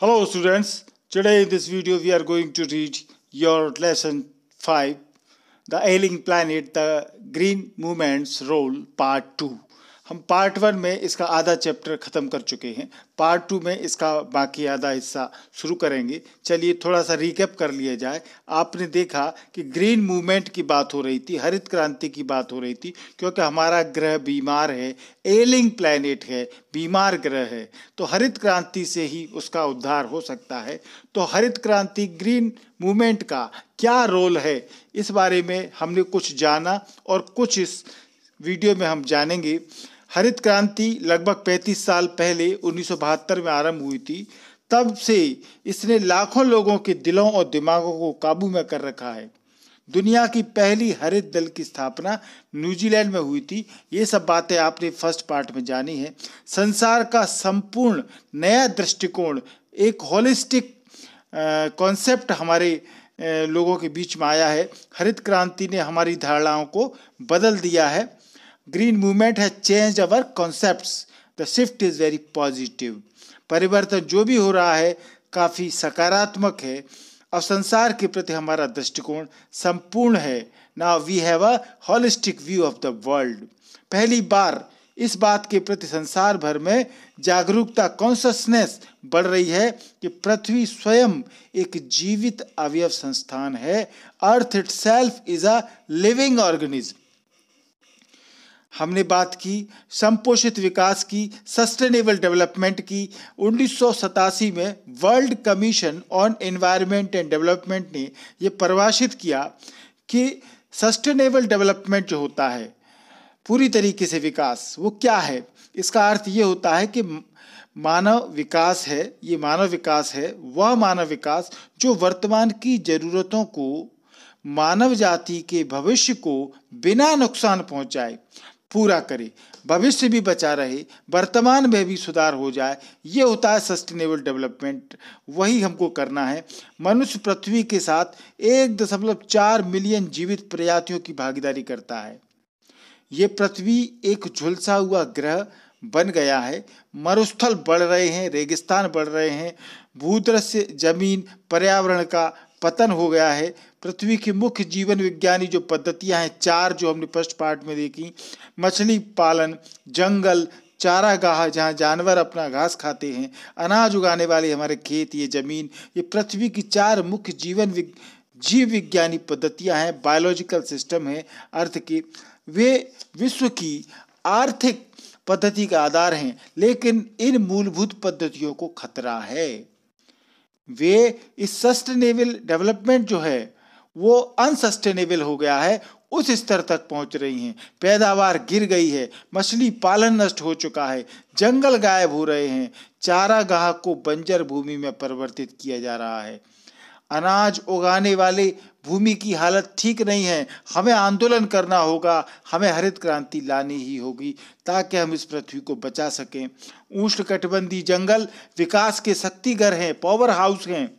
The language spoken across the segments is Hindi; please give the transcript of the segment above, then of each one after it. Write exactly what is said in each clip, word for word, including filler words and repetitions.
Hello students, today in this video we are going to read your lesson five, The Ailing Planet, The Green Movement's Role, Part two. हम पार्ट वन में इसका आधा चैप्टर ख़त्म कर चुके हैं, पार्ट टू में इसका बाकी आधा हिस्सा शुरू करेंगे. चलिए थोड़ा सा रिकैप कर लिया जाए. आपने देखा कि ग्रीन मूवमेंट की बात हो रही थी, हरित क्रांति की बात हो रही थी, क्योंकि हमारा ग्रह बीमार है, एलिंग प्लैनेट है, बीमार ग्रह है, तो हरित क्रांति से ही उसका उद्धार हो सकता है. तो हरित क्रांति, ग्रीन मूवमेंट का क्या रोल है, इस बारे में हमने कुछ जाना और कुछ इस वीडियो में हम जानेंगे. हरित क्रांति लगभग पैंतीस साल पहले उन्नीस सौ बहत्तर में आरंभ हुई थी. तब से इसने लाखों लोगों के दिलों और दिमागों को काबू में कर रखा है. दुनिया की पहली हरित दल की स्थापना न्यूजीलैंड में हुई थी. ये सब बातें आपने फर्स्ट पार्ट में जानी है. संसार का संपूर्ण नया दृष्टिकोण, एक होलिस्टिक कॉन्सेप्ट हमारे लोगों के बीच में आया है. हरित क्रांति ने हमारी धारणाओं को बदल दिया है. Green movement has change our concepts, the shift is very positive. परिवर्तन जो भी हो रहा है काफ़ी सकारात्मक है और संसार के प्रति हमारा दृष्टिकोण संपूर्ण है. Now we have a holistic view of the world. पहली बार इस बात के प्रति संसार भर में जागरूकता, कॉन्शसनेस बढ़ रही है कि पृथ्वी स्वयं एक जीवित अवयव संस्थान है. Earth itself is a living organism. हमने बात की संपोषित विकास की, सस्टेनेबल डेवलपमेंट की. उन्नीस सौ सतासी में world commission on environment and development ने यह परिभाषित किया कि सस्टेनेबल डेवलपमेंट जो होता है, पूरी तरीके से विकास, वो क्या है. इसका अर्थ ये होता है कि मानव विकास है, ये मानव विकास है, वह मानव विकास जो वर्तमान की ज़रूरतों को, मानव जाति के भविष्य को बिना नुकसान पहुंचाए पूरा करे, भविष्य भी बचा रहे, वर्तमान में भी सुधार हो जाए. ये होता है सस्टेनेबल डेवलपमेंट. वही हमको करना है. मनुष्य पृथ्वी के साथ एक दशमलव चार मिलियन जीवित प्रजातियों की भागीदारी करता है. ये पृथ्वी एक झुलसा हुआ ग्रह बन गया है. मरुस्थल बढ़ रहे हैं, रेगिस्तान बढ़ रहे हैं, भूदृश्य जमीन, पर्यावरण का पतन हो गया है. पृथ्वी की मुख्य जीवन विज्ञानी जो पद्धतियां हैं, चार जो हमने फर्स्ट पार्ट में देखी, मछली पालन, जंगल, चारागाह जहाँ जानवर अपना घास खाते हैं, अनाज उगाने वाले हमारे खेत, ये जमीन, ये पृथ्वी की चार मुख्य जीवन विग, जीव विज्ञानी पद्धतियां हैं, बायोलॉजिकल सिस्टम है अर्थ के. वे विश्व की आर्थिक पद्धति का आधार हैं, लेकिन इन मूलभूत पद्धतियों को खतरा है. वे इस सस्टेनेबल डेवलपमेंट जो है वो अनसस्टेनेबल हो गया है, उस स्तर तक पहुंच रही हैं. पैदावार गिर गई है, मछली पालन नष्ट हो चुका है, जंगल गायब हो रहे हैं, चारागाह को बंजर भूमि में परिवर्तित किया जा रहा है, अनाज उगाने वाले भूमि की हालत ठीक नहीं है. हमें आंदोलन करना होगा, हमें हरित क्रांति लानी ही होगी ताकि हम इस पृथ्वी को बचा सकें. उष्णकटिबंधीय जंगल विकास के शक्तिघर हैं, पावर हाउस हैं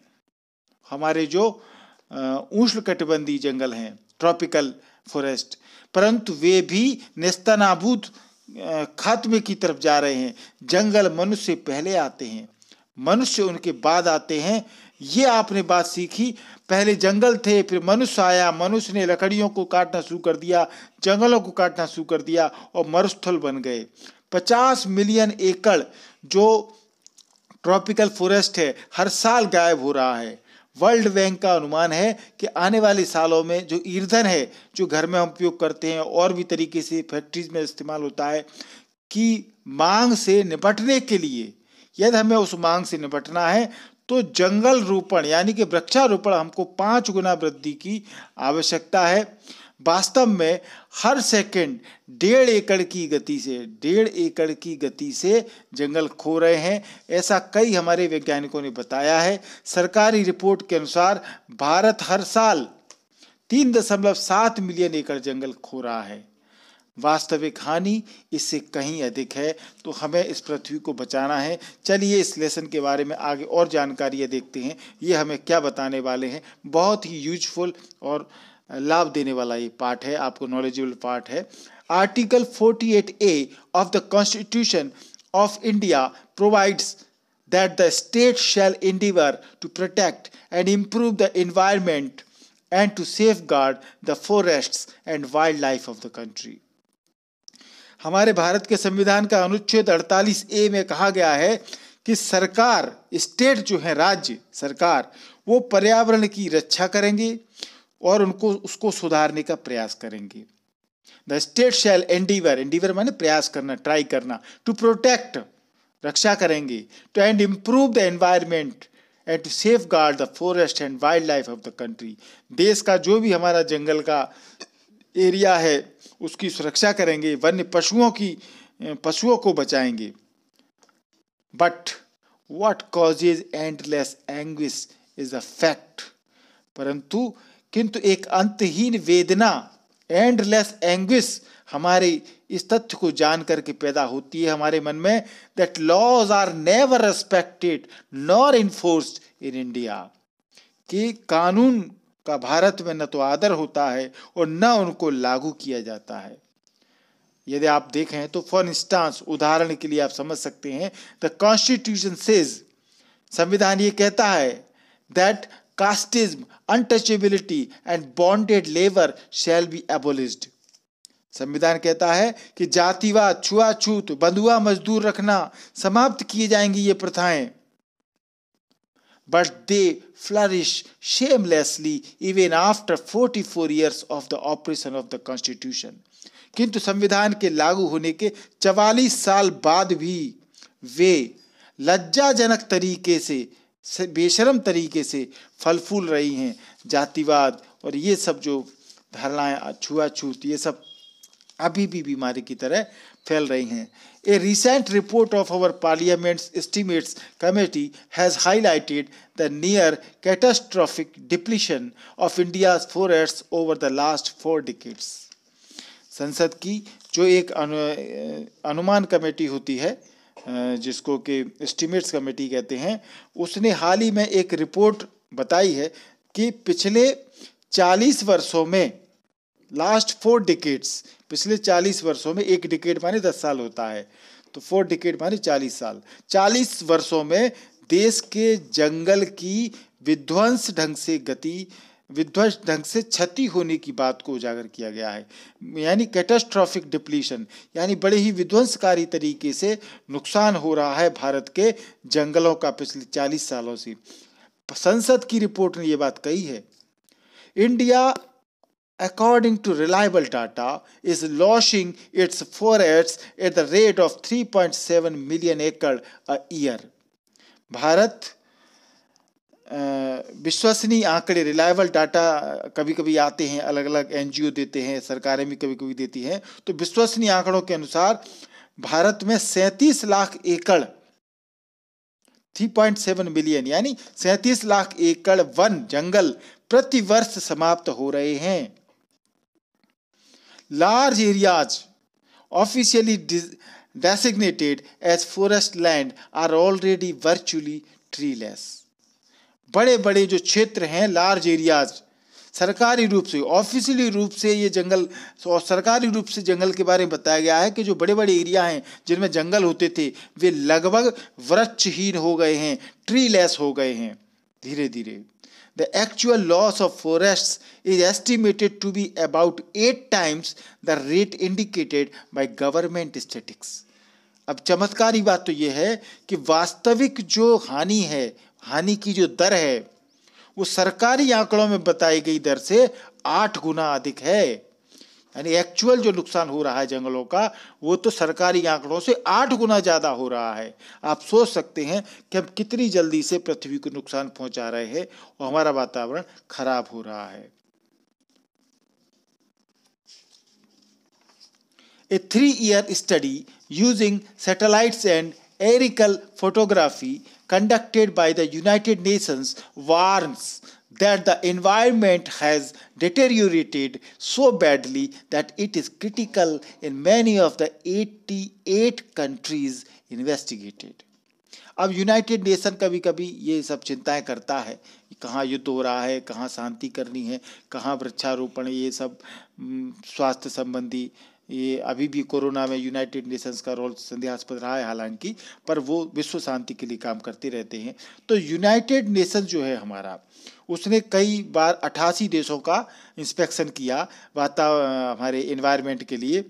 हमारे जो उष्णकटिबंधीय जंगल हैं, ट्रॉपिकल फॉरेस्ट, परंतु वे भी नेस्तनाबूद, खात्मे की तरफ जा रहे हैं. जंगल मनुष्य से पहले आते हैं, मनुष्य उनके बाद आते हैं. ये आपने बात सीखी. पहले जंगल थे, फिर मनुष्य आया, मनुष्य ने लकड़ियों को काटना शुरू कर दिया, जंगलों को काटना शुरू कर दिया और मरुस्थल बन गए. पचास मिलियन एकड़ जो ट्रॉपिकल फॉरेस्ट है हर साल गायब हो रहा है. वर्ल्ड बैंक का अनुमान है कि आने वाले सालों में जो ईंधन है जो घर में हम उपयोग करते हैं और भी तरीके से फैक्ट्रीज में इस्तेमाल होता है, कि मांग से निपटने के लिए, यदि हमें उस मांग से निपटना है तो जंगल रोपण यानी कि वृक्षारोपण, हमको पाँच गुना वृद्धि की आवश्यकता है. वास्तव में हर सेकंड डेढ़ एकड़ की गति से डेढ़ एकड़ की गति से जंगल खो रहे हैं, ऐसा कई हमारे वैज्ञानिकों ने बताया है. सरकारी रिपोर्ट के अनुसार भारत हर साल तीन दशमलव सात मिलियन एकड़ जंगल खो रहा है. वास्तविक हानि इससे कहीं अधिक है. तो हमें इस पृथ्वी को बचाना है. चलिए इस लेसन के बारे में आगे और जानकारियाँ देखते हैं, ये हमें क्या बताने वाले हैं. बहुत ही यूजफुल और लाभ देने वाला ये पार्ट है, आपको नॉलेजेबल पार्ट है. Article forty eight A of the constitution of India provides that the state shall endeavour to protect and improve the environment and to safeguard the forests and wildlife of the country. हमारे भारत के संविधान का अनुच्छेद अड़तालीस ए में कहा गया है कि सरकार, स्टेट जो है राज्य सरकार, वो पर्यावरण की रक्षा करेंगे और उनको उसको सुधारने का प्रयास करेंगे. The state shall endeavour, endeavour माने प्रयास करना, ट्राई करना, टू प्रोटेक्ट रक्षा करेंगे, to and improve the environment and to safeguard the forest and wildlife of the country. देश का जो भी हमारा जंगल का एरिया है उसकी सुरक्षा करेंगे, वन्य पशुओं की पशुओं को बचाएंगे. But what causes endless anguish is a fact, परंतु किंतु एक अंतहीन वेदना, एंडलेस एंग्विश, हमारे इस तथ्य को जान करके पैदा होती है हमारे मन में, that laws are never respected nor enforced in India, कि कानून का भारत में न तो आदर होता है और न उनको लागू किया जाता है. यदि आप देखें तो फॉर इंस्टांस, उदाहरण के लिए आप समझ सकते हैं, द कॉन्स्टिट्यूशन सेज, संविधान ये कहता है, that casteism, untouchability and bonded labour shall be abolished. संविधान कहता है कि जातिवाद, छुआछूत, बंधुआ मजदूर रखना समाप्त किए जाएंगी ये प्रथाएं. But they flourish shamelessly even after forty four years of the operation of the constitution. किंतु संविधान के लागू होने के चवालीस साल बाद भी वे लज्जाजनक तरीके से, बेशरम तरीके से फल फूल रही हैं. जातिवाद और ये सब जो धारणाएं, छुआछूत, ये सब अभी भी बीमारी की तरह फैल रही हैं. A recent report of our parliament's estimates committee has highlighted the near catastrophic depletion of India's forests over the last four decades. संसद की जो एक अनुमान कमेटी होती है, जिसको के एस्टिमेट्स कमेटी कहते हैं, उसने हाल ही में एक रिपोर्ट बताई है कि पिछले चालीस वर्षों में, लास्ट फोर डिकेड्स, पिछले चालीस वर्षों में, एक डिकेड माने दस साल होता है, तो फोर डिकेड माने चालीस साल, चालीस वर्षों में देश के जंगल की विध्वंस ढंग से गति, विध्वंस ढंग से क्षति होने की बात को उजागर किया गया है. यानी कैटास्ट्रॉफिक डिप्लीशन, यानी बड़े ही विध्वंसकारी तरीके से नुकसान हो रहा है भारत के जंगलों का पिछले चालीस सालों से. संसद की रिपोर्ट ने ये बात कही है. India according to reliable data is losing its forests at the rate of three point seven million acre a year. Bharat, विश्वसनीय आंकड़े, reliable data कभी कभी आते हैं, अलग अलग एनजीओ देते हैं, सरकारें भी कभी कभी देती हैं, तो विश्वसनीय आंकड़ों के अनुसार भारत में सैंतीस लाख एकड़, तीन पॉइंट सात मिलियन यानी सैंतीस लाख एकड़ वन जंगल प्रति वर्ष समाप्त हो रहे हैं. Large areas officially designated as forest land are already virtually treeless. बड़े बड़े जो क्षेत्र हैं, लार्ज एरियाज, सरकारी रूप से, ऑफिशियली रूप से ये जंगल, सरकारी रूप से जंगल के बारे में बताया गया है कि जो बड़े बड़े एरिया हैं जिनमें जंगल होते थे वे लगभग वृक्षहीन हो गए हैं, ट्रीलेस हो गए हैं धीरे धीरे. The actual loss of forests is estimated to be about eight times the rate indicated by government statistics. अब चमत्कारी बात तो ये है कि वास्तविक जो हानि है, हानि की जो दर है, वो सरकारी आंकड़ों में बताई गई दर से आठ गुना अधिक है. यानी एक्चुअल जो नुकसान हो रहा है जंगलों का, वो तो सरकारी आंकड़ों से आठ गुना ज़्यादा हो रहा है. आप सोच सकते हैं कि हम कितनी जल्दी से पृथ्वी को नुकसान पहुंचा रहे हैं और हमारा वातावरण खराब हो रहा है. A three year study using satellites and एरिकल photography conducted by the United Nations warns that the environment has deteriorated so badly that it is critical in many of the eighty-eight countries investigated. अब यूनाइटेड नेशन कभी कभी ये सब चिंताएं करता है, कहाँ युद्ध हो रहा है, कहाँ शांति करनी है, कहाँ वृक्षारोपण, ये सब स्वास्थ्य संबंधी ये अभी भी कोरोना में यूनाइटेड नेशंस का रोल संदेहास्पद रहा है हालांकि, पर वो विश्व शांति के लिए काम करते रहते हैं। तो यूनाइटेड नेशंस जो है हमारा, उसने कई बार अट्ठासी देशों का इंस्पेक्शन किया वातावरण हमारे एनवायरनमेंट के लिए।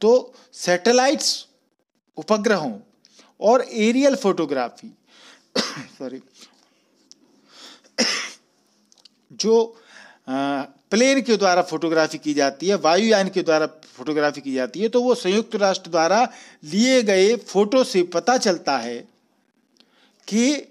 तो सैटेलाइट्स, उपग्रहों और एरियल फोटोग्राफी सॉरी जो आ, प्लेन के द्वारा फोटोग्राफी की जाती है, वायुयान के द्वारा फोटोग्राफी की जाती है, तो वो संयुक्त राष्ट्र द्वारा लिए गए फोटो से पता चलता है कि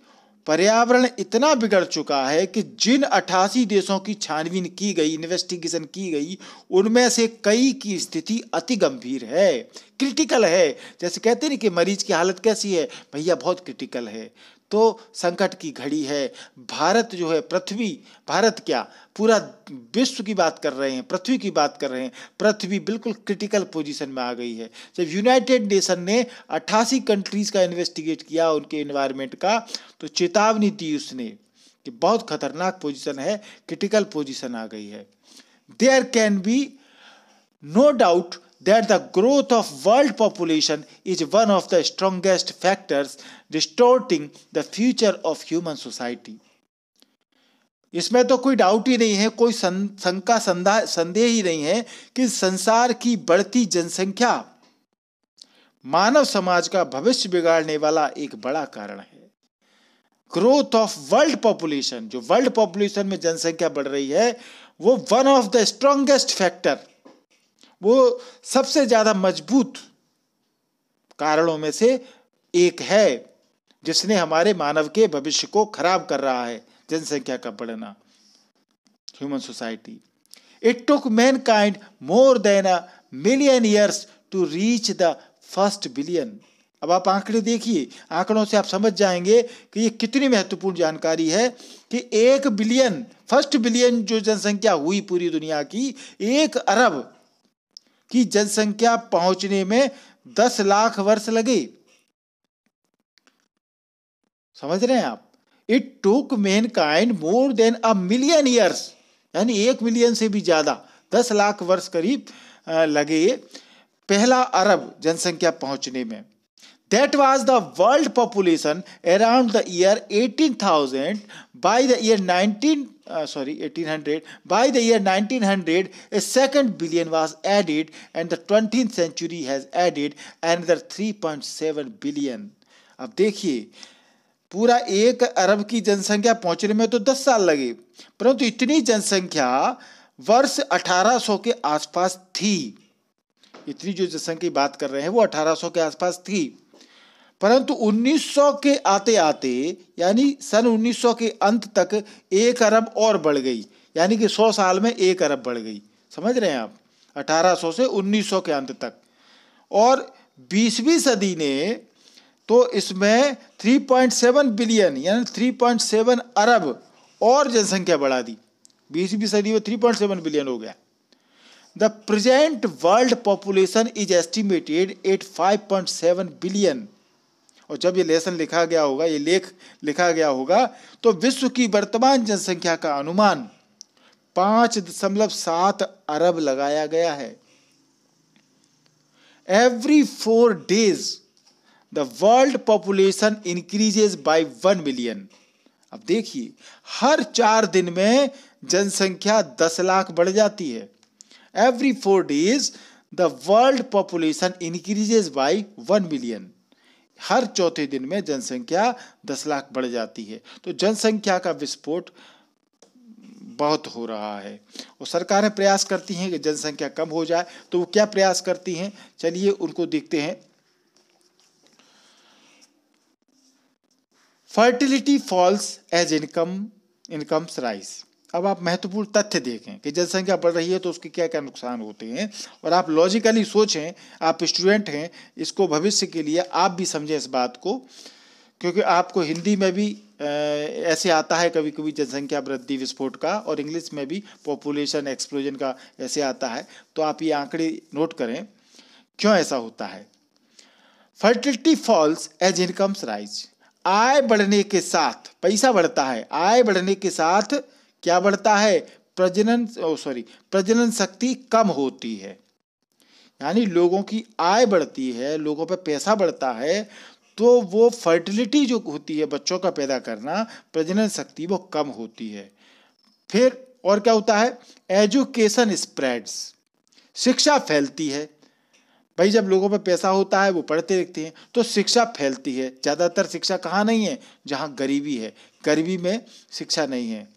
पर्यावरण इतना बिगड़ चुका है कि जिन अट्ठासी देशों की छानबीन की गई, इन्वेस्टिगेशन की गई, उनमें से कई की स्थिति अति गंभीर है, क्रिटिकल है। जैसे कहते नहीं कि मरीज की हालत कैसी है, भैया बहुत क्रिटिकल है। तो संकट की घड़ी है। भारत जो है, पृथ्वी, भारत क्या पूरा विश्व की बात कर रहे हैं, पृथ्वी की बात कर रहे हैं, पृथ्वी बिल्कुल क्रिटिकल पोजीशन में आ गई है। जब यूनाइटेड नेशन ने अट्ठासी कंट्रीज़ का इन्वेस्टिगेट किया उनके एनवायरनमेंट का, तो चेतावनी दी उसने कि बहुत खतरनाक पोजीशन है, क्रिटिकल पोजीशन आ गई है। There can be no doubt that the growth of world population is one of the strongest factors distorting the future of human society. इसमें तो कोई डाउट ही नहीं है, कोई शंका संदेह ही नहीं है कि संसार की बढ़ती जनसंख्या मानव समाज का भविष्य बिगाड़ने वाला एक बड़ा कारण है। ग्रोथ ऑफ वर्ल्ड पॉपुलेशन, जो वर्ल्ड पॉपुलेशन में जनसंख्या बढ़ रही है, वो one of the strongest factor, वो सबसे ज़्यादा मजबूत कारणों में से एक है जिसने हमारे मानव के भविष्य को खराब कर रहा है। जनसंख्या का बढ़ना, human society. It took mankind more than a million years to reach the first billion. अब आप आंकड़े देखिए, आंकड़ों से आप समझ जाएंगे कि ये कितनी महत्वपूर्ण जानकारी है कि एक बिलियन, फर्स्ट बिलियन जो जनसंख्या हुई पूरी दुनिया की, एक अरब की जनसंख्या पहुंचने में दस लाख वर्ष लगे। समझ रहे हैं आप? It took mankind more than a million years, यानी एक मिलियन से भी ज्यादा, दस लाख वर्ष करीब लगे पहला अरब जनसंख्या पहुंचने में। That was the world population around the year eighteen thousand by the year nineteen Uh, sorry, eighteen hundred. By the year nineteen hundred, a second billion was added, and the twentieth century has added another three point seven billion. अब देखिए, पूरा एक अरब की जनसंख्या पहुंचने में तो दस साल लगे, परंतु इतनी जनसंख्या वर्ष अठारह सौ के आसपास थी। इतनी जो जनसंख्या की बात कर रहे हैं वो अठारह सौ के आसपास थी, परंतु उन्नीस सौ के आते आते, यानी सन उन्नीस सौ के अंत तक एक अरब और बढ़ गई, यानी कि सौ साल में एक अरब बढ़ गई। समझ रहे हैं आप? अठारह सौ से उन्नीस सौ के अंत तक। और बीसवीं सदी ने तो इसमें तीन पॉइंट सात बिलियन यानी तीन पॉइंट सात अरब और जनसंख्या बढ़ा दी। बीसवीं सदी में तीन पॉइंट सात बिलियन हो गया। The present world population is estimated at five point seven billion. और जब ये लेसन लिखा गया होगा, ये लेख लिखा गया होगा, तो विश्व की वर्तमान जनसंख्या का अनुमान पांच दशमलव सात अरब लगाया गया है। Every four days the world population increases by one million. अब देखिए, हर चार दिन में जनसंख्या दस लाख बढ़ जाती है। Every four days the world population increases by one million. हर चौथे दिन में जनसंख्या दस लाख बढ़ जाती है। तो जनसंख्या का विस्फोट बहुत हो रहा है, और सरकारें प्रयास करती हैं कि जनसंख्या कम हो जाए। तो वो क्या प्रयास करती हैं, चलिए उनको देखते हैं। Fertility falls as income incomes rise. अब आप महत्वपूर्ण तथ्य देखें कि जनसंख्या बढ़ रही है तो उसके क्या क्या नुकसान होते हैं, और आप लॉजिकली सोचें, आप स्टूडेंट हैं, इसको भविष्य के लिए आप भी समझें इस बात को, क्योंकि आपको हिंदी में भी ऐसे आता है कभी कभी जनसंख्या वृद्धि विस्फोट का, और इंग्लिश में भी पॉपुलेशन एक्सप्लोजन का ऐसे आता है। तो आप ये आंकड़े नोट करें, क्यों ऐसा होता है। Fertility falls as incomes rise. आय बढ़ने के साथ, पैसा बढ़ता है, आय बढ़ने के साथ क्या बढ़ता है, प्रजनन सॉरी प्रजनन शक्ति कम होती है। यानी लोगों की आय बढ़ती है, लोगों पे पैसा बढ़ता है, तो वो फर्टिलिटी जो होती है बच्चों का पैदा करना, प्रजनन शक्ति वो कम होती है। फिर और क्या होता है, एजुकेशन स्प्रेड्स, शिक्षा फैलती है। भाई जब लोगों पे पैसा होता है वो पढ़ते लिखते हैं तो शिक्षा फैलती है। ज़्यादातर शिक्षा कहाँ नहीं है, जहाँ गरीबी है, गरीबी में शिक्षा नहीं है।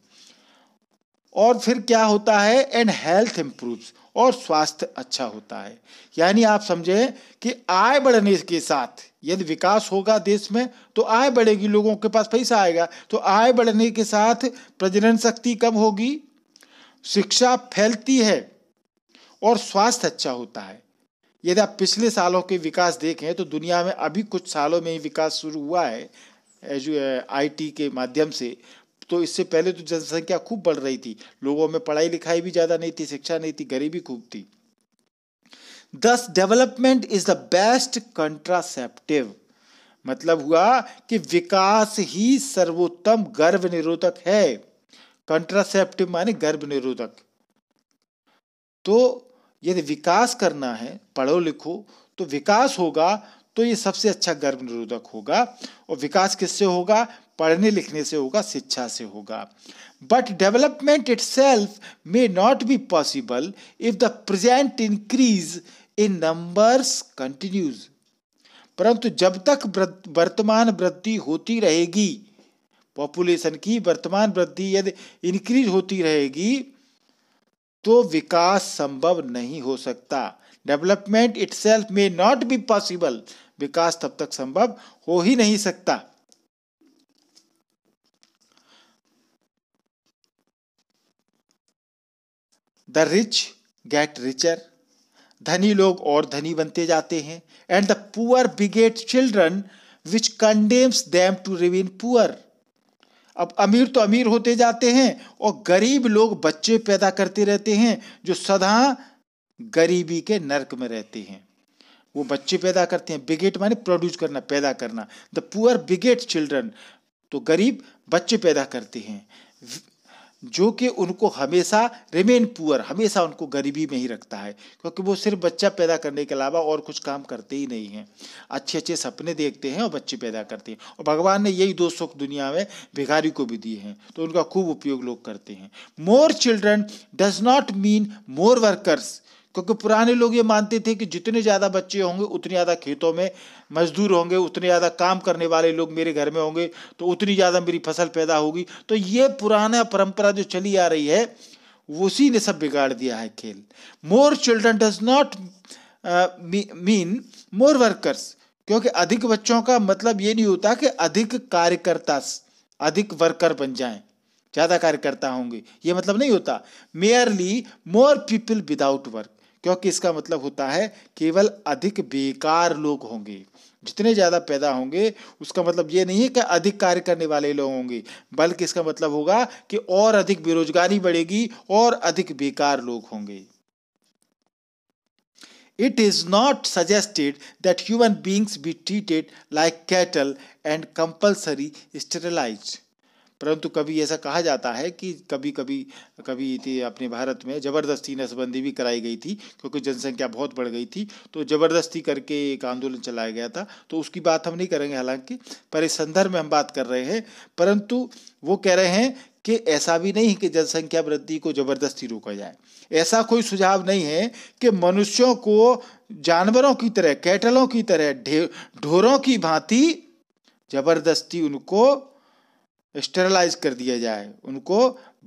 और फिर क्या होता है, एंड हेल्थ इम्प्रूव्स, और स्वास्थ्य अच्छा होता है। यानी आप समझें कि आय बढ़ने के साथ यदि विकास होगा देश में तो आय बढ़ेगी, लोगों के पास पैसा आएगा, तो आय बढ़ने के साथ प्रजनन शक्ति कम होगी, शिक्षा फैलती है और स्वास्थ्य अच्छा होता है। यदि आप पिछले सालों के विकास देखें तो दुनिया में अभी कुछ सालों में ही विकास शुरू हुआ है आईटी के माध्यम से, तो इससे पहले तो जनसंख्या खूब बढ़ रही थी, लोगों में पढ़ाई लिखाई भी ज़्यादा नहीं थी, शिक्षा नहीं थी, गरीबी खूब थी। Thus development is the best contraceptive, मतलब हुआ कि विकास ही सर्वोत्तम गर्भ निरोधक है। कंट्रासेप्टिव माने गर्भ निरोधक। तो यदि विकास करना है, पढ़ो लिखो तो विकास होगा, तो ये सबसे अच्छा गर्भ निरोधक होगा। और विकास किससे होगा, पढ़ने लिखने से होगा, शिक्षा से होगा। But development itself may not be possible if the present increase in numbers continues, परंतु जब तक वर्तमान वृद्धि होती रहेगी, पॉपुलेशन की वर्तमान वृद्धि यदि इंक्रीज होती रहेगी तो विकास संभव नहीं हो सकता। Development itself may not be possible, विकास तब तक संभव हो ही नहीं सकता। द रिच गेट रिचर, धनी लोग और धनी बनते जाते हैं। And the poor beget children which condemns them to remain poor, अब अमीर तो अमीर होते जाते हैं और गरीब लोग बच्चे पैदा करते रहते हैं जो सदा गरीबी के नर्क में रहते हैं। वो बच्चे पैदा करते हैं, बिगेट माने प्रोड्यूस करना, पैदा करना। द पुअर बिगेट चिल्ड्रन, तो गरीब बच्चे पैदा करते हैं जो कि उनको हमेशा रिमेन पुअर, हमेशा उनको गरीबी में ही रखता है, क्योंकि वो सिर्फ बच्चा पैदा करने के अलावा और कुछ काम करते ही नहीं हैं। अच्छे अच्छे सपने देखते हैं और बच्चे पैदा करते हैं, और भगवान ने यही दो सुख दुनिया में भिखारी को भी दिए हैं, तो उनका खूब उपयोग लोग करते हैं। More children does not mean more workers, क्योंकि पुराने लोग ये मानते थे कि जितने ज़्यादा बच्चे होंगे उतने ज़्यादा खेतों में मजदूर होंगे, उतने ज़्यादा काम करने वाले लोग मेरे घर में होंगे, तो उतनी ज़्यादा मेरी फसल पैदा होगी। तो ये पुराना परंपरा जो चली आ रही है उसी ने सब बिगाड़ दिया है खेल। More children does not mean more workers, क्योंकि अधिक बच्चों का मतलब ये नहीं होता कि अधिक कार्यकर्ता, अधिक वर्कर बन जाएँ, ज़्यादा कार्यकर्ता होंगे, ये मतलब नहीं होता। Merely more people without work, क्योंकि इसका मतलब होता है केवल अधिक बेकार लोग होंगे। जितने ज़्यादा पैदा होंगे उसका मतलब ये नहीं है कि अधिक कार्य करने वाले लोग होंगे, बल्कि इसका मतलब होगा कि और अधिक बेरोजगारी बढ़ेगी और अधिक बेकार लोग होंगे। It is not suggested that human beings be treated like cattle and compulsory sterilize, परंतु कभी ऐसा कहा जाता है कि कभी कभी कभी अपने भारत में ज़बरदस्ती नसबंदी भी कराई गई थी, क्योंकि जनसंख्या बहुत बढ़ गई थी तो ज़बरदस्ती करके एक आंदोलन चलाया गया था, तो उसकी बात हम नहीं करेंगे हालांकि, पर इस संदर्भ में हम बात कर रहे हैं। परंतु वो कह रहे हैं कि ऐसा भी नहीं कि जनसंख्या वृद्धि को ज़बरदस्ती रोका जाए, ऐसा कोई सुझाव नहीं है कि मनुष्यों को जानवरों की तरह, कैटलों की तरह, ढोरों की भांति ज़बरदस्ती उनको स्टेरलाइज कर दिया जाए, उनको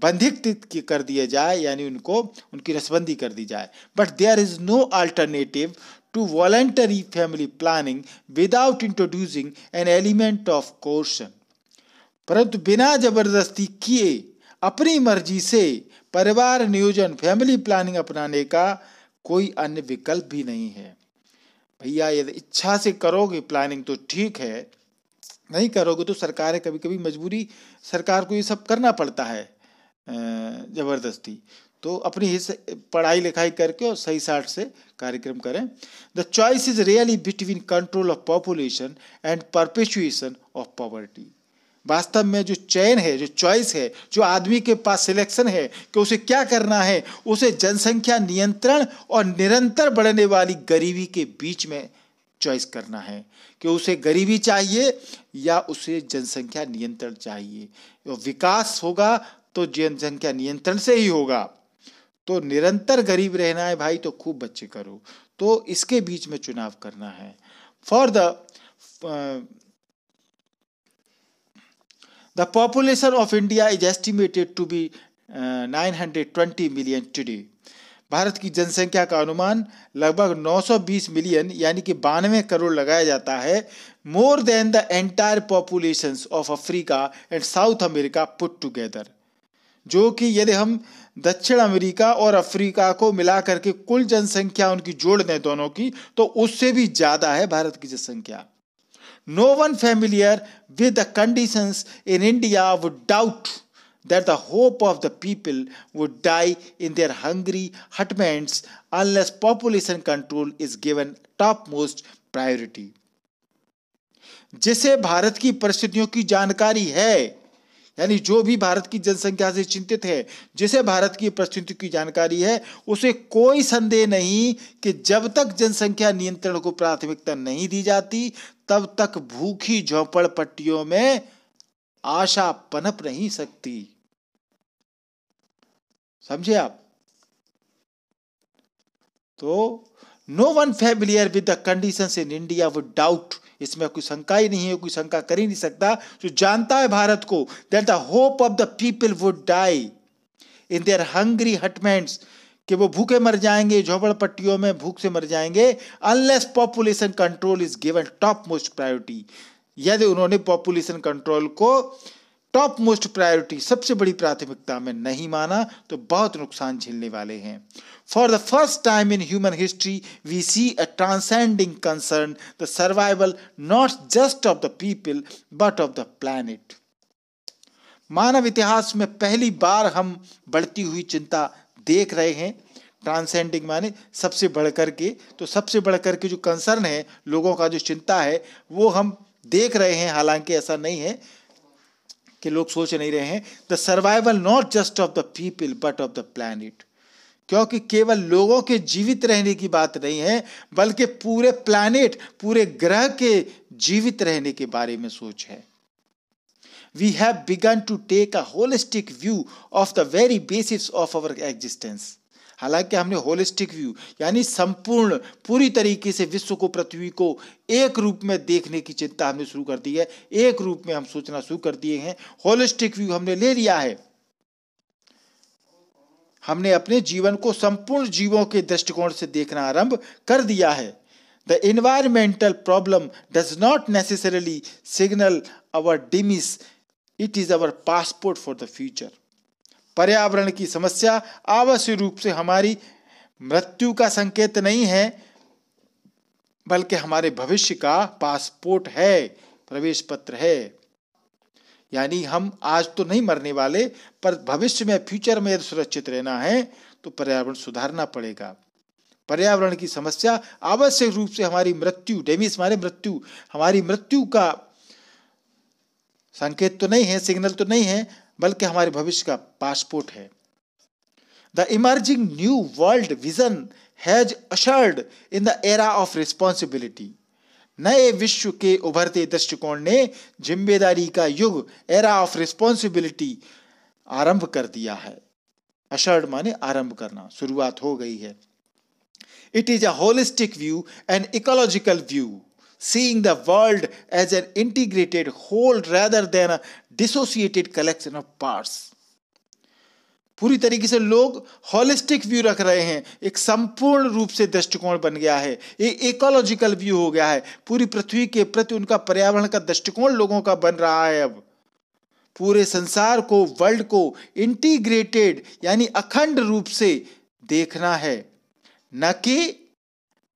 बंधित कर दिया जाए, यानी उनको उनकी नसबंदी कर दी जाए। But there is no alternative to voluntary family planning without introducing an element of coercion, परंतु बिना जबरदस्ती किए अपनी मर्जी से परिवार नियोजन, फैमिली प्लानिंग अपनाने का कोई अन्य विकल्प भी नहीं है। भैया यदि इच्छा से करोगे प्लानिंग तो ठीक है, नहीं करोगे तो सरकार है, कभी कभी मजबूरी सरकार को ये सब करना पड़ता है ज़बरदस्ती, तो अपनी हिस्से पढ़ाई लिखाई करके और सही साठ से कार्यक्रम करें। The choice is really between control of population and perpetuation of poverty, वास्तव में जो चयन है, जो चॉइस है, जो आदमी के पास सिलेक्शन है कि उसे क्या करना है, उसे जनसंख्या नियंत्रण और निरंतर बढ़ने वाली गरीबी के बीच में चॉइस करना है कि उसे गरीबी चाहिए या उसे जनसंख्या नियंत्रण चाहिए। विकास होगा तो जनसंख्या नियंत्रण से ही होगा। तो निरंतर गरीब रहना है भाई तो खूब बच्चे करो, तो इसके बीच में चुनाव करना है। For the The population of India is estimated to be uh, nine hundred twenty million today. Bharat की जनसंख्या का अनुमान लगभग नौ सौ बीस मिलियन यानी कि बानवे करोड़ लगाया जाता है। More than the entire population of Africa and South America put together, जो कि यदि हम दक्षिण अमेरिका और अफ्रीका को मिला करके कुल जनसंख्या उनकी जोड़ दें दोनों की, तो उससे भी ज़्यादा है भारत की जनसंख्या। No one familiar with the conditions in India would doubt that the hope of the people would die in their hungry hutments unless population control is given topmost priority. जिसे भारत की परिस्थितियों की जानकारी है, यानी जो भी भारत की जनसंख्या से चिंतित है, जिसे भारत की परिस्थितियों की जानकारी है, उसे कोई संदेह नहीं कि जब तक जनसंख्या नियंत्रण को प्राथमिकता नहीं दी जाती तब तक भूखी झोपड़पट्टियों में आशा पनप नहीं सकती। समझे आप? तो no one familiar with the conditions in India would doubt, इसमें कोई शंका ही नहीं है, कोई शंका कर ही नहीं सकता जो जानता है भारत को, that the hope of the people would die in their hungry hutments, कि वो भूखे मर जाएंगे, झोपड़पट्टियों में भूख से मर जाएंगे। Unless population control is given top most priority, यदि उन्होंने पॉपुलेशन कंट्रोल को टॉप मोस्ट प्रायोरिटी, सबसे बड़ी प्राथमिकता में नहीं माना तो बहुत नुकसान झेलने वाले हैं। For the first time in human history we see a transcending concern the survival not just of the people but of the planet. मानव इतिहास में पहली बार हम बढ़ती हुई चिंता देख रहे हैं। ट्रांसेंडिंग माने सबसे बढ़कर के, तो सबसे बढ़कर के जो कंसर्न है, लोगों का जो चिंता है वो हम देख रहे हैं। हालांकि ऐसा नहीं है कि लोग सोच नहीं रहे हैं। The survival not just of the people but of the planet, क्योंकि केवल लोगों के जीवित रहने की बात नहीं है बल्कि पूरे प्लैनेट, पूरे ग्रह के जीवित रहने के बारे में सोच है। We have begun to take a holistic view of the very basis of our existence. हालांकि हमने होलिस्टिक व्यू यानी संपूर्ण, पूरी तरीके से विश्व को, पृथ्वी को एक रूप में देखने की चिंता हमने शुरू कर दी है, एक रूप में हम सोचना शुरू कर दिए हैं। होलिस्टिक व्यू हमने ले लिया है। हमने अपने जीवन को संपूर्ण जीवों के दृष्टिकोण से देखना आरंभ कर दिया है। The environmental problem does not necessarily signal our demise, it is our passport for the future. पर्यावरण की समस्या आवश्यक रूप से हमारी मृत्यु का संकेत नहीं है बल्कि हमारे भविष्य का पासपोर्ट है, प्रवेश पत्र है। यानी हम आज तो नहीं मरने वाले पर भविष्य में, फ्यूचर में सुरक्षित रहना है तो पर्यावरण सुधारना पड़ेगा। पर्यावरण की समस्या आवश्यक रूप से हमारी मृत्यु, डेमिस हमारे मृत्यु, हमारी मृत्यु का संकेत तो नहीं है, सिग्नल तो नहीं है बल्कि हमारे भविष्य का पासपोर्ट है। The emerging new world vision has ushered in the era of responsibility, नए विश्व के उभरते दृष्टिकोण ने जिम्मेदारी का युग, एरा ऑफ रिस्पॉन्सिबिलिटी आरंभ कर दिया है। अशर्ड माने आरंभ करना, शुरुआत हो गई है। It is a holistic view, an ecological view, seeing the world as an integrated whole rather than a dissociated collection of parts. पूरी तरीके से लोग होलिस्टिक व्यू रख रहे हैं, एक संपूर्ण रूप से दृष्टिकोण बन गया है, एक इकोलॉजिकल व्यू हो गया है। पूरी पृथ्वी के प्रति उनका, पर्यावरण का दृष्टिकोण लोगों का बन रहा है। अब पूरे संसार को, वर्ल्ड को इंटीग्रेटेड यानी अखंड रूप से देखना है, न कि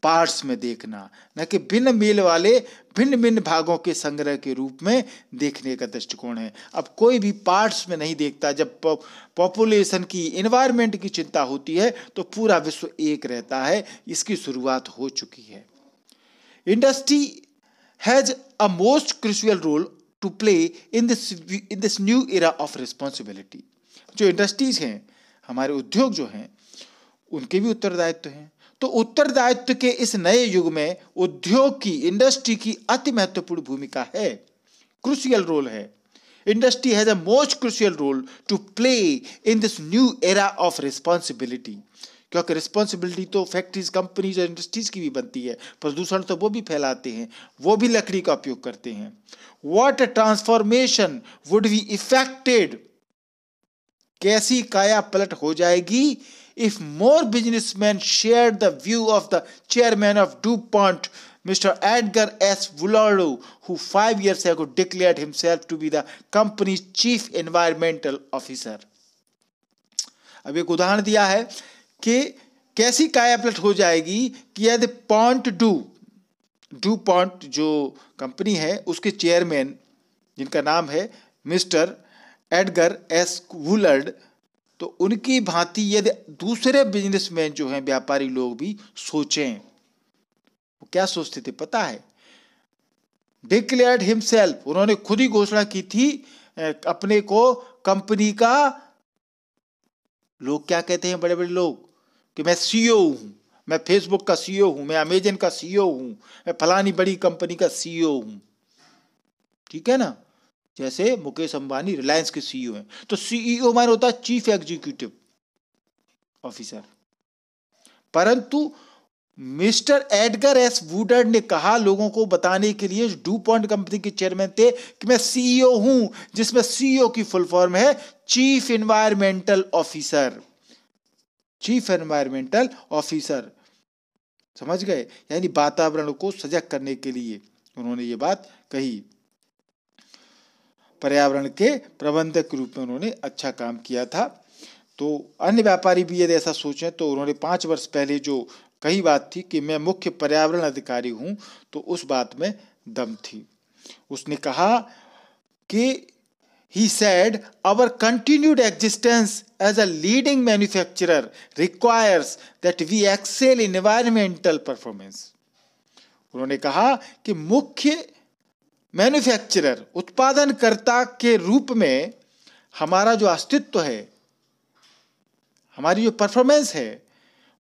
पार्ट्स में देखना, न कि भिन्न मेल वाले, भिन्न भिन्न भागों के संग्रह के रूप में देखने का दृष्टिकोण है। अब कोई भी पार्ट्स में नहीं देखता। जब पॉपुलेशन की, एनवायरनमेंट की चिंता होती है तो पूरा विश्व एक रहता है। इसकी शुरुआत हो चुकी है। Industry has a most crucial role to play in this in this new era of responsibility. जो इंडस्ट्रीज हैं, हमारे उद्योग जो हैं, उनके भी उत्तरदायित्व हैं। तो उत्तरदायित्व के इस नए युग में उद्योग की, इंडस्ट्री की अति महत्वपूर्ण भूमिका है, क्रूशियल रोल है। Industry has a most crucial role to play in this new era of responsibility, क्योंकि रिस्पॉन्सिबिलिटी तो फैक्ट्रीज, कंपनीज और इंडस्ट्रीज की भी बनती है। प्रदूषण तो वो भी फैलाते हैं, वो भी लकड़ी का उपयोग करते हैं। What a transformation would be effected, कैसी काया पलट हो जाएगी इफ more businessman share the view of the chairman of DuPont Mister Edgar S. Woolard, who five years ago declared himself to be the company's chief environmental officer. अब एक उदाहरण दिया है कि कैसी कायापलट हो जाएगी कि यदि पॉन्ट डू डूपॉन्ट जो कंपनी है उसके चेयरमैन, जिनका नाम है मिस्टर एडगर एस वुलर्ड, तो उनकी भांति यदि दूसरे बिजनेसमैन जो हैं, व्यापारी लोग भी सोचें। वो क्या सोचते थे पता है? डिक्लेयर्ड हिमसेल्फ, उन्होंने खुद ही घोषणा की थी अपने को कंपनी का, लोग क्या कहते हैं बड़े बड़े लोग, कि मैं सीईओ हूं, मैं फेसबुक का सीईओ हूं, मैं अमेजन का सीईओ हूं, मैं फलानी बड़ी कंपनी का सीईओ हूं। ठीक है ना, जैसे मुकेश अंबानी रिलायंस के सीईओ हैं। तो सीईओ माने होता है चीफ एग्जीक्यूटिव ऑफिसर। परंतु मिस्टर एडगर एस वुलर्ड ने कहा लोगों को बताने के लिए, डूपॉन्ट कंपनी के चेयरमैन थे, कि मैं सीईओ हूं, जिसमें सीईओ की फुल फॉर्म है chief environmental officer. Chief environmental officer, समझ गए? यानी वातावरण को सजग करने के लिए उन्होंने ये बात कही। पर्यावरण के प्रबंधक के रूप में उन्होंने अच्छा काम किया था। तो अन्य व्यापारी भी यदि ऐसा सोचें, तो उन्होंने पांच वर्ष पहले जो कही बात थी कि मैं मुख्य पर्यावरण अधिकारी हूं, तो उस बात में दम थी। उसने कहा कि he said our continued existence as a leading manufacturer requires that we excel in environmental performance. उन्होंने कहा कि मुख्य मैन्युफैक्चरर, उत्पादनकर्ता के रूप में हमारा जो अस्तित्व है, हमारी जो परफॉर्मेंस है,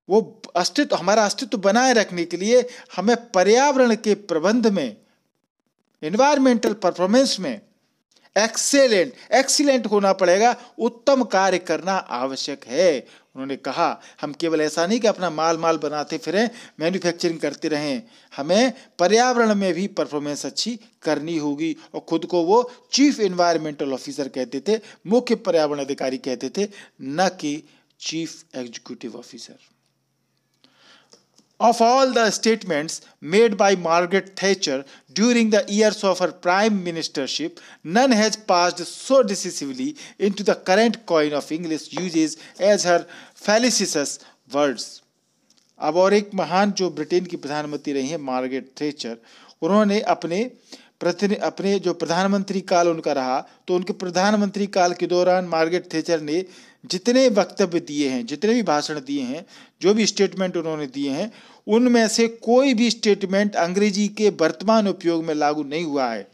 वो अस्तित्व, हमारा अस्तित्व बनाए रखने के लिए हमें पर्यावरण के प्रबंध में, एनवायरमेंटल परफॉर्मेंस में एक्सेलेंट एक्सीलेंट होना पड़ेगा, उत्तम कार्य करना आवश्यक है। उन्होंने कहा हम केवल ऐसा नहीं कि अपना माल माल बनाते फिरें, मैन्युफैक्चरिंग करते रहें, हमें पर्यावरण में भी परफॉर्मेंस अच्छी करनी होगी। और खुद को वो चीफ एनवायरमेंटल ऑफिसर कहते थे, मुख्य पर्यावरण अधिकारी कहते थे, न कि chief executive officer. Of all the statements made by Margaret Thatcher during the years of her prime ministership, none has passed so decisively into the current coin of English usage as her fallacious words. अब और एक महान जो ब्रिटेन की प्रधानमंत्री रही हैं मार्गरेट थैचर, उन्होंने अपने अपने जो प्रधानमंत्री काल उनका रहा, तो उनके प्रधानमंत्री काल के दौरान मार्गरेट थैचर ने जितने वक्तव्य दिए हैं, जितने भी भाषण दिए हैं, जो भी स्टेटमेंट उन्होंने दिए हैं, उनमें से कोई भी स्टेटमेंट अंग्रेजी के वर्तमान उपयोग में लागू नहीं हुआ है।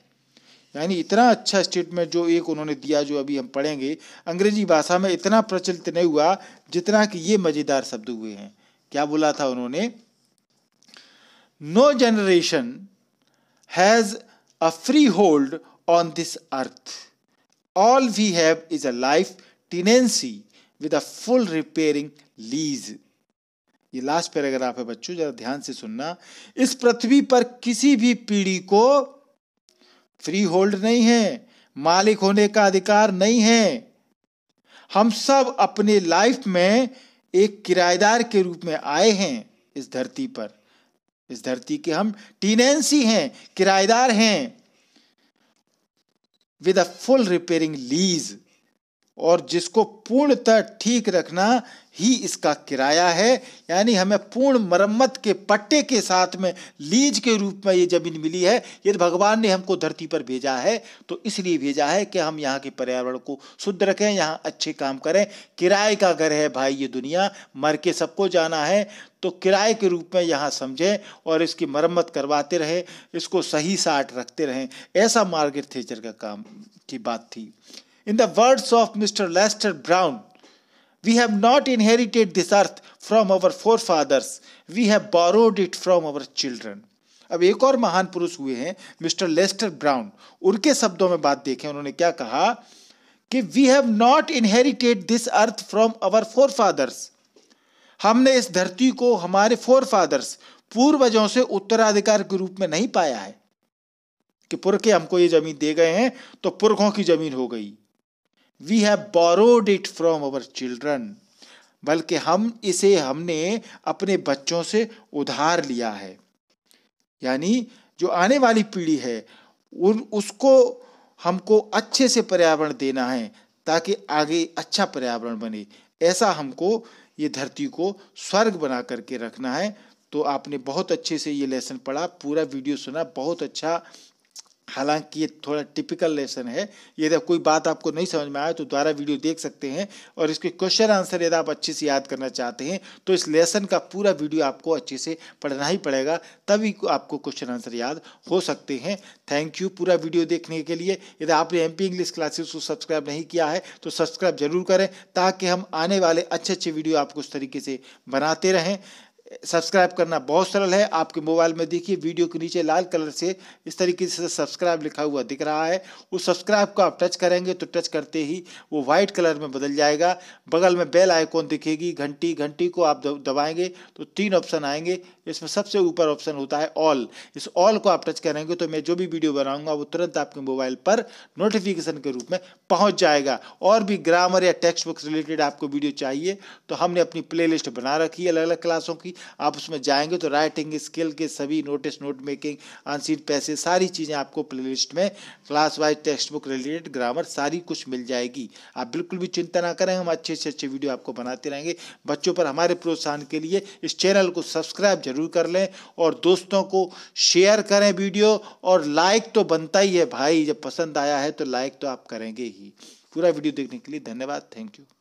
यानी इतना अच्छा स्टेटमेंट जो एक उन्होंने दिया, जो अभी हम पढ़ेंगे, अंग्रेजी भाषा में इतना प्रचलित नहीं हुआ जितना कि ये मज़ेदार शब्द हुए हैं। क्या बोला था उन्होंने? No generation has a freehold on this earth. All we have is a life tenancy with a full repairing lease. ये लास्ट पैराग्राफ है बच्चों, जरा ध्यान से सुनना। इस पृथ्वी पर किसी भी पीढ़ी को फ्री होल्ड नहीं है, मालिक होने का अधिकार नहीं है। हम सब अपने लाइफ में एक किराएदार के रूप में आए हैं इस धरती पर। इस धरती के हम टीनेंसी हैं, किराएदार हैं, with a full repairing lease, और जिसको पूर्णतः ठीक रखना ही इसका किराया है, यानी हमें पूर्ण मरम्मत के पट्टे के साथ में लीज के रूप में ये ज़मीन मिली है। यदि भगवान ने हमको धरती पर भेजा है तो इसलिए भेजा है कि हम यहाँ के पर्यावरण को शुद्ध रखें, यहाँ अच्छे काम करें। किराए का घर है भाई ये दुनिया, मर के सबको जाना है, तो किराए के रूप में यहाँ समझें और इसकी मरम्मत करवाते रहें, इसको सही साठ रखते रहें। ऐसा मार्गरेट थैचर का काम की बात थी। In the words of mister Lester Brown, we have not inherited this earth from our forefathers, we have borrowed it from our children. अब एक और महान पुरुष हुए हैं मिस्टर लेस्टर ब्राउन, उनके शब्दों में बात देखें, उन्होंने क्या कहा कि we have not inherited this earth from our forefathers. हमने इस धरती को हमारे forefathers पूर्वजों से उत्तराधिकार के रूप में नहीं पाया है कि पुरखे हमको ये जमीन दे गए हैं तो पुरखों की जमीन हो गई। We have borrowed it from our children. बल्कि हम इसे हमने अपने बच्चों से उधार लिया है, यानी जो आने वाली पीढ़ी है उन उसको हमको अच्छे से पर्यावरण देना है ताकि आगे अच्छा पर्यावरण बने। ऐसा हमको ये धरती को स्वर्ग बना करके रखना है। तो आपने बहुत अच्छे से ये लेसन पढ़ा, पूरा वीडियो सुना, बहुत अच्छा। हालांकि ये थोड़ा टिपिकल लेसन है, यदि कोई बात आपको नहीं समझ में आए तो दोबारा वीडियो देख सकते हैं, और इसके क्वेश्चन आंसर यदि आप अच्छे से याद करना चाहते हैं तो इस लेसन का पूरा वीडियो आपको अच्छे से पढ़ना ही पड़ेगा, तभी आपको क्वेश्चन आंसर याद हो सकते हैं। थैंक यू पूरा वीडियो देखने के लिए। यदि आपने एमपी इंग्लिश क्लासेस को सब्सक्राइब नहीं किया है तो सब्सक्राइब जरूर करें ताकि हम आने वाले अच्छे अच्छे वीडियो आपको उस तरीके से बनाते रहें। सब्सक्राइब करना बहुत सरल है, आपके मोबाइल में देखिए वीडियो के नीचे लाल कलर से इस तरीके से सब्सक्राइब लिखा हुआ दिख रहा है, उस सब्सक्राइब को आप टच करेंगे तो टच करते ही वो वाइट कलर में बदल जाएगा। बगल में बेल आइकॉन दिखेगी, घंटी घंटी को आप दबाएंगे तो तीन ऑप्शन आएंगे, इसमें सबसे ऊपर ऑप्शन होता है ऑल, इस ऑल को आप टच करेंगे तो मैं जो भी वीडियो बनाऊंगा वो तुरंत आपके मोबाइल पर नोटिफिकेशन के रूप में पहुँच जाएगा। और भी ग्रामर या टेक्स्ट बुक रिलेटेड आपको वीडियो चाहिए तो हमने अपनी प्ले लिस्ट बना रखी है अलग अलग क्लासों की, आप उसमें जाएंगे तो राइटिंग स्किल के सभी नोटिस, नोट मेकिंग, आंसर, पैसे, सारी चीज़ें आपको प्लेलिस्ट में class wise text book related grammar सारी कुछ मिल जाएगी। आप बिल्कुल भी चिंता ना करें, हम अच्छे से अच्छे वीडियो आपको बनाते रहेंगे। बच्चों पर हमारे प्रोत्साहन के लिए इस चैनल को सब्सक्राइब जरूर कर लें और दोस्तों को शेयर करें वीडियो, और लाइक तो बनता ही है भाई, जब पसंद आया है तो लाइक तो आप करेंगे ही। पूरा वीडियो देखने के लिए धन्यवाद, थैंक यू।